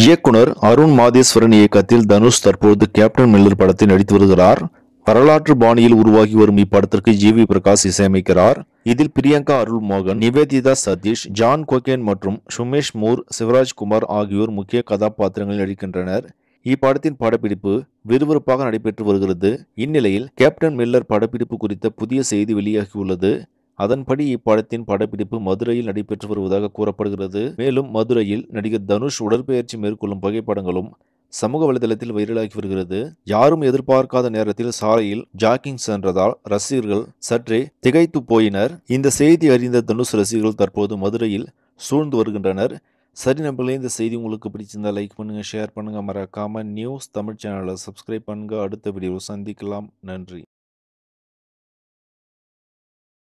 இயக்குனர் அருண் மாதேஸ்வரன் இயக்கத்தில் தனுஷ் தற்போது கேப்டன் மில்லர் படத்தில் நடித்து வருகிறார். வரலாற்று பாணியில் உருவாகி வரும் இப்படத்திற்கு ஜிவி பிரகாஷ் இசையமைக்கிறார். இதில் பிரியங்கா, அருள் மோகன், நிவேதிதா சதீஷ், ஜான் கோகேன் மற்றும் சுமேஷ் மூர், சிவராஜ் குமார் ஆகியோர் முக்கிய கதாபாத்திரங்களில் நடிக்கின்றனர். இப்படத்தின் படப்பிடிப்பு விறுவிறுப்பாக நடைபெற்று வருகிறது. இந்நிலையில் கேப்டன் மில்லர் படப்பிடிப்பு குறித்த புதிய செய்தி வெளியாகியுள்ளது. அதன்படி இப்படத்தின் படப்பிடிப்பு மதுரையில் நடைபெற்று வருவதாக கூறப்படுகிறது. மேலும் மதுரையில் நடிகர் தனுஷ் உடற்பயிற்சி மேற்கொள்ளும் புகைப்படங்களும் சமூக வலைதளத்தில் வைரலாகி வருகிறது. யாரும் எதிர்பார்க்காத நேரத்தில் சாலையில் ஜாக்கிங் சென்றதால் ரசிகர்கள் சற்றே திகைத்து போயினர். இந்த செய்தி அறிந்த தனுஷ் ரசிகர்கள் தற்போது மதுரையில் சூழ்ந்து வருகின்றனர். சரி நம்பர்களே, இந்த செய்தி உங்களுக்கு பிடிச்சிருந்தால் லைக் பண்ணுங்கள், ஷேர் பண்ணுங்கள், மறக்காமல் நியூஸ் தமிழ் சேனலை சப்ஸ்கிரைப் பண்ணுங்கள். அடுத்த வீடியோவில் சந்திக்கலாம். நன்றி.